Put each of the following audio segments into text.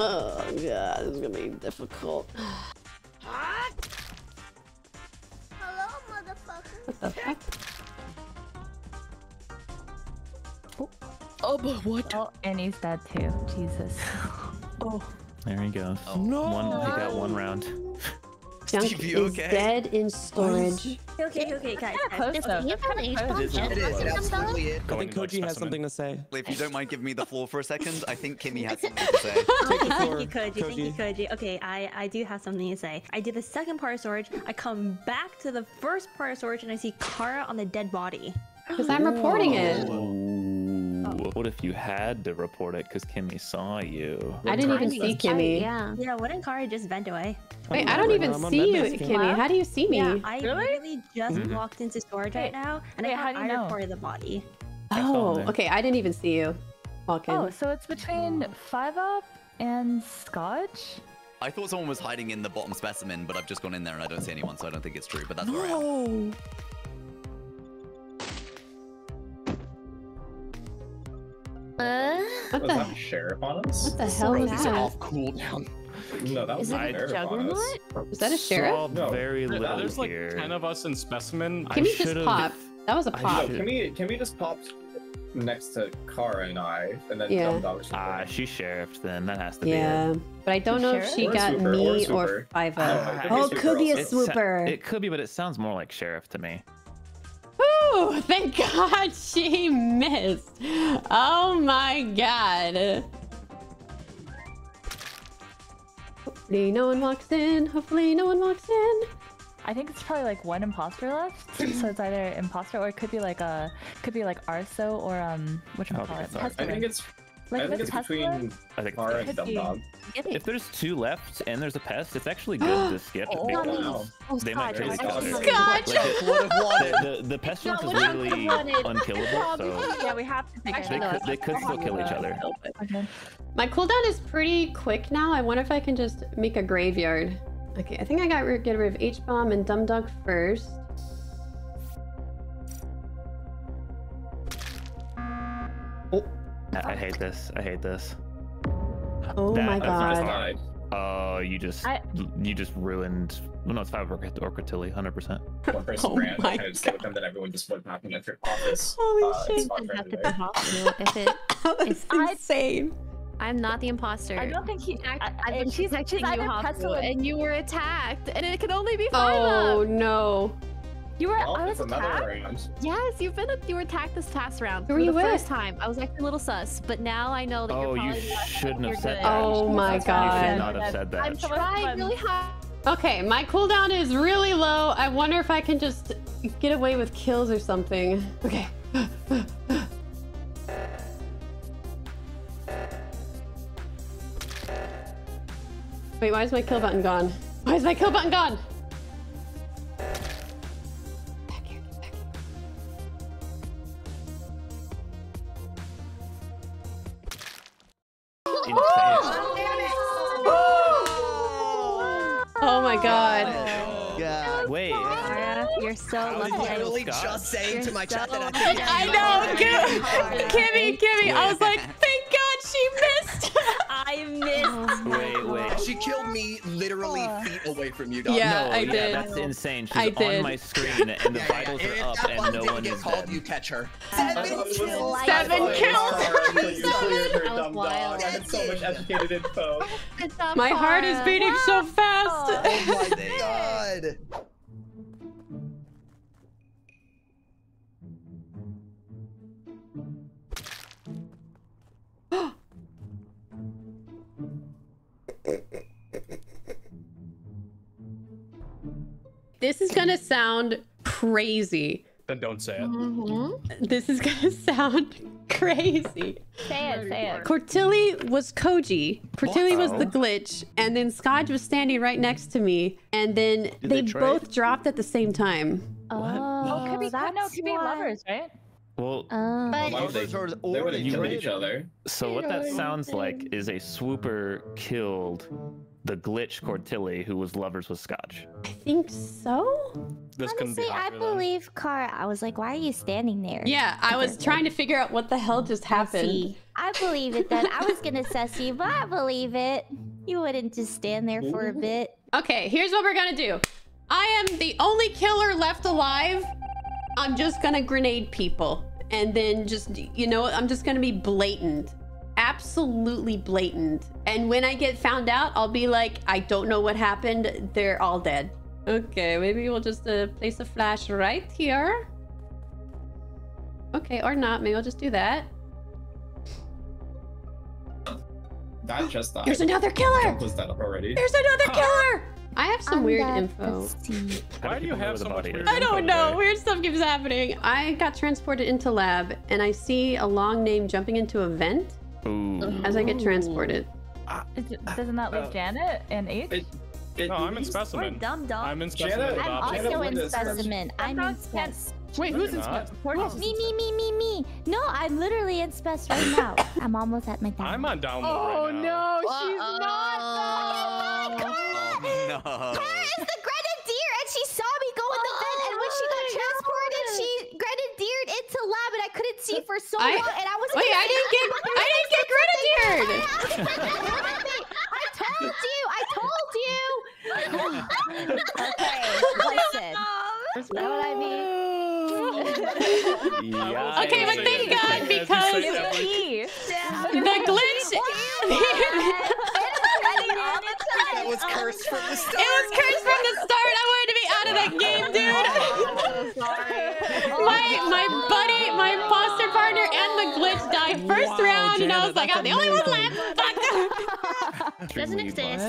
Oh god, this is gonna be difficult. Hello, motherfucker. What the fuck? Oh, oh but what? Oh, and he's dead too. Jesus. Oh. There he goes. Oh, no. He got one round. Junk is dead in storage. Okay, okay, guys. It's kind of close though. It is. It absolutely is. I think Koji has something to say. If you don't mind giving me the floor for a second, I think Kimi has something to say. Thank you, Koji. Thank you, Koji. Okay, I do have something to say. I did the second part of storage. I come back to the first part of storage and I see Kara on the dead body. Because I'm reporting it. What if you had to report it because Kimi saw you? I didn't even see Kimi. Yeah. Yeah, wouldn't Kara just vent away? Wait, I don't even see you, Kimi. How do you see me? Yeah, I really just walked into storage right now, and I reported the body. Oh, okay. I didn't even see you. Walking. Oh, so it's between 5up and Skadj? I thought someone was hiding in the bottom specimen, but I've just gone in there and I don't see anyone, so I don't think it's true. But that's where I am. What the hell? Sheriff on us? What the hell is that? Off cooldown. No, that was a juggernaut. Is that a sheriff? No, very little. There's like 10 of us in specimen. Kimmy just popped. That was a pop. Kimmy just popped next to Kara and I, and then DumbDog. Ah, she's sheriff then. That has to be. Yeah, but I don't know if she got me or 5up. Oh, it could be a swooper. It could be, but it sounds more like sheriff to me. Ooh, thank God she missed. Oh my God. Hopefully no one walks in. Hopefully no one walks in. I think it's probably like one imposter left. So it's either imposter or it could be like a, could be like Arso or whatchamacallit. I think it's like, I think it's between Kara and DumbDog. If there's two left and there's a pest, it's actually good to skip. Oh, wow. They might really got it. The pestilence is really unkillable, so... Yeah, we have to figure it out. They could still kill each other. My cooldown is pretty quick now. I wonder if I can just make a graveyard. Okay, I think I got to get rid of HBomb and DumbDog first. Oh. I hate this. I hate this. Oh my god. Oh, you just ruined. Well, no, it's 5up or Courtilly, 100%. Oh my god. That everyone just went back into their office. Holy shit. It's insane. I'm not the imposter. I don't think he acted. She's actually HAFU, and you were attacked, and it could only be 5up. Oh no. You were. Well, I was attacked. Yes, you were attacked this last round. Who were you with? First time, I was acting a little sus, but now I know that you're probably. Oh, you shouldn't have said that. Oh my god. You should not have said that. I'm trying really hard. Okay, my cooldown is really low. I wonder if I can just get away with kills or something. Okay. Wait, why is my kill button gone? Why is my kill button gone? Oh my god. God. Wait. Kara, you're so lucky. I was literally just saying to my chat that I know. Kimmy. I was like, thank God she missed. I missed. Wait. She killed me literally feet away from you, dog. Yeah, no, I did. That's insane. She's on my screen and the vitals are up and no one is dead. You catch her. 7 kills. 7 kills. That was wild. That's so much educated info. My heart is beating so fast. Oh my god. This is gonna sound crazy. Then don't say it. This is gonna sound crazy. Say it. Courtilly was koji. Courtilly was the glitch, and then Skadj was standing right next to me, and then they both dropped at the same time. What? Oh, could be lovers, right? Well, but they would have killed each other. So what that sounds like is a swooper killed the glitch Courtilly, who was lovers with Scotch. I think so. This honestly, be I believe Car. I was like, why are you standing there? Yeah, I was trying to figure out what the hell just happened. I believe it then. I was gonna suss you, but I believe it. You wouldn't just stand there for a bit. Okay, here's what we're gonna do. I am the only killer left alive. I'm just gonna grenade people. And then just, you know, I'm just gonna be blatant. Absolutely blatant. And when I get found out, I'll be like, I don't know what happened. They're all dead. Okay, maybe we'll just place a flash right here. Okay, or not. Maybe I'll just do that. That just died. There's another killer! That up already. There's another killer! I have some weird info. Why do you have so much weird info? I don't know. Weird stuff keeps happening. I got transported into lab, and I see a long name jumping into a vent as I get transported. Doesn't that leave Janet and H? No, I'm in specimen. I'm in specimen. I'm also in specimen. I'm in specimen. Wait, who's in spec? Me. No, I'm literally in spec right now. I'm almost at my download. I'm on download. Oh no, she's not. Oh, Cara is the grenadier, and she saw me go in the vent. And when she got transported, she grenadiered into lab, and I couldn't see for so long. And I was like, I didn't get grenadiered. I told you. Okay, listen. That's what I mean. Yeah, okay, but thank God, because the glitch. It was cursed from the start. I wanted to be out of that game, dude. My foster partner, and the glitch died first round, and I was like, I'm the only one left. Doesn't exist.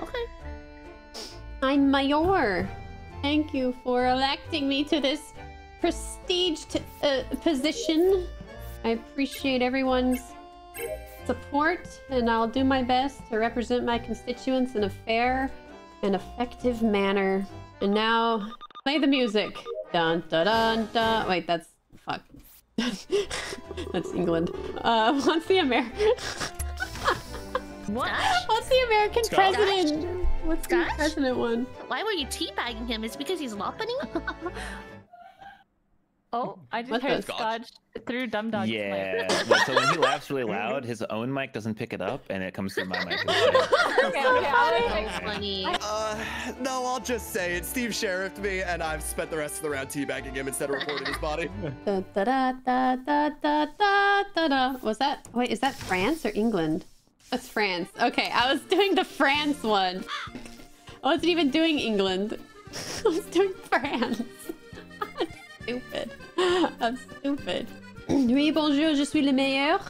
Okay. I'm Mayor. Thank you for electing me to this prestiged position. I appreciate everyone's support, and I'll do my best to represent my constituents in a fair and effective manner. And now, play the music. Dun dun dun dun. Wait, that's fuck. That's England. What's the American? What? What's the American president? What's the president one? Why were you teabagging him? It's because he's lopping? Oh, I just heard Scotch through DumbDog's mic. Yeah, well, so when he laughs really loud, his own mic doesn't pick it up, and it comes through my mic. Okay. No, I'll just say it. Steve sheriffed me, and I've spent the rest of the round teabagging him instead of reporting his body. Was that? Wait, is that France or England? That's France. Okay, I was doing the France one. I wasn't even doing England. I was doing France. I'm stupid. I'm stupid. Oui, bonjour, je suis le meilleur.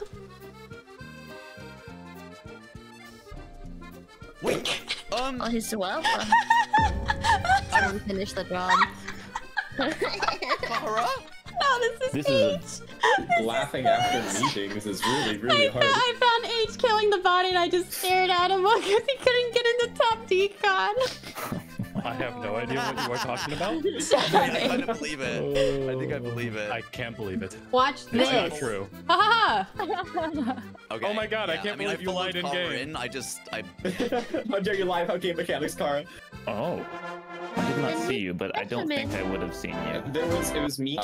Wait. Oh, he's welcome. I didn't finish the drum. Cara? Oh, this is H. Laughing after meetings is really, really hard. I found H killing the body, and I just stared at him because he couldn't get into top decon. I have no idea what you are talking about. I kind of believe it. I think I believe it. I can't believe it. Watch this. It's not true. Ha ha. Okay. Oh my god, yeah, I mean, I believe you lied in game. I just... How dare you lie about game mechanics, Cara? Oh. I did not see you, but I don't think I would have seen you. It was me.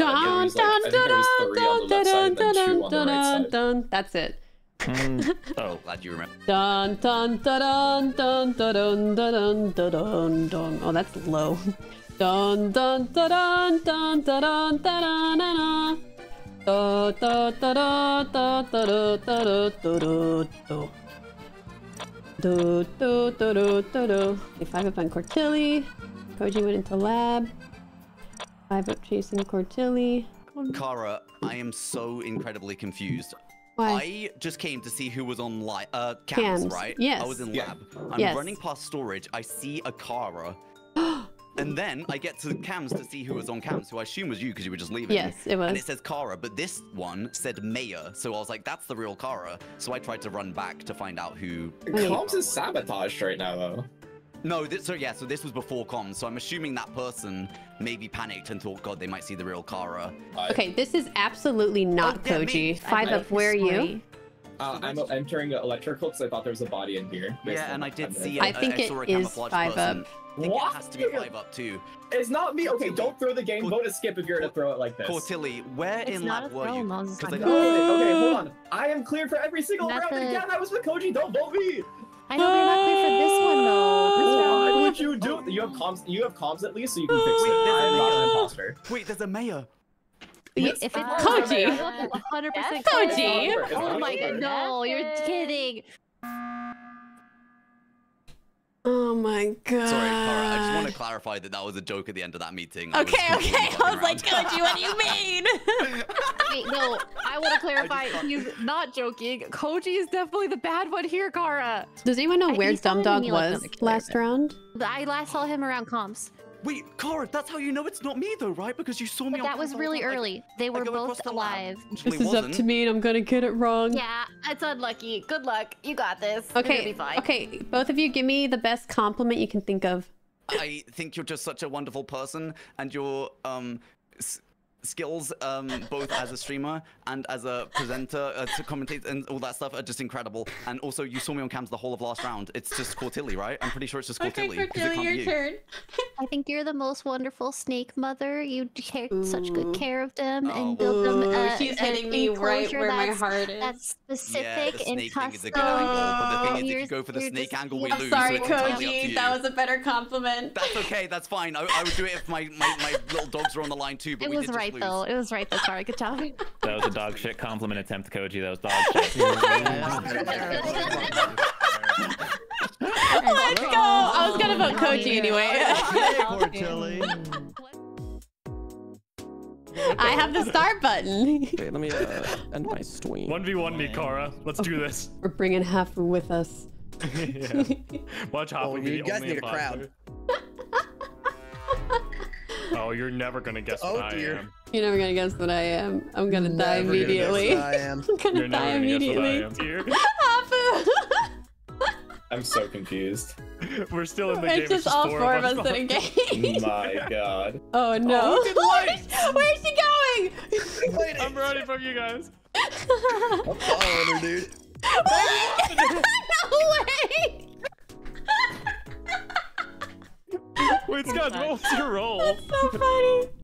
That's it. Oh, glad you remember. Oh, that's low. Okay, 5up on Courtilly. Koji went into lab. 5up chasing Courtilly. Cara, I am so incredibly confused. Why? I just came to see who was on cams, right? Yes. I was in lab. I'm running past storage. I see a Cara. And then I get to cams to see who was on cams, who I assume was you because you were just leaving. Yes, it was. And it says Cara, but this one said Mayor. So I was like, that's the real Cara. So I tried to run back to find out who... Cams is sabotaged right now, though. No, so this was before comms, so I'm assuming that person maybe panicked and thought, God, they might see the real Kara. Okay, this is absolutely not Koji. 5up, where are you? I'm entering electrical because I thought there was a body in here. Yeah, and I did see it. I think it is 5up. What? It has to be 5up too. It's not me. Okay, don't throw the game. Vote a skip if you're gonna throw it like this. Courtilly, where in lab were you? Okay, hold on. I am clear for every single round. Again, I was with Koji. Don't vote me. I know you're not clear for this one though. Why would you do? You have comms. You have comms at least, so you can fix it. I'm not an imposter. Wait, there's a mayor. Yes. If it's Koji, 100% Koji. Oh my God! No, you're kidding. Oh my God! Sorry, Kara. I just want to clarify that that was a joke at the end of that meeting. Okay. I was like, Koji, what do you mean? Wait, no. I want to clarify. He's not joking. Koji is definitely the bad one here, Kara. Does anyone know where DumbDog was last round? I last saw him around comms. Wait, Kara, that's how you know it's not me though, right? Because you saw me on that was really early. Like, they were both alive. This is up to me and I'm gonna get it wrong. Yeah, it's unlucky. Good luck. You got this. Okay, it'll be fine. Okay, both of you give me the best compliment you can think of. I think you're just such a wonderful person, and your skills, both as a streamer and as a presenter, to commentate and all that stuff, are just incredible. And also, you saw me on cams the whole of last round. It's just Courtilly, right? I'm pretty sure it's just Courtilly. Okay, Courtilly, your turn. I think you're the most wonderful snake mother. You take such good care of them and build them. She's hitting me right where my heart is. That's specific and custom. Is a good angle, but the thing is, if you go for the snake angle, we lose. Sorry, Koji, that was a better compliment. That's okay. That's fine. I would do it if my little dogs were on the line too. But we did right. Though. It was right though, sorry, good job. That was a dog shit compliment attempt, Koji. That was dog shit. Let's go! I was gonna vote Koji anyway. I have the start button. Okay, let me end my stream. 1v1 me, Kara. Let's do this. We're bringing HAFU with us. Yeah. Watch HAFU. You guys need a crowd. Oh, you're never gonna guess what I am. You're never gonna guess what I am. I'm gonna die immediately. I'm gonna die immediately. HAFU! I'm so confused. We're still in the game. It's just all four of us in a game. My God. Oh no. Where's she going? I'm running from you guys. I'm following her, dude. No way! Wait, Scott, what was your role? That's so funny.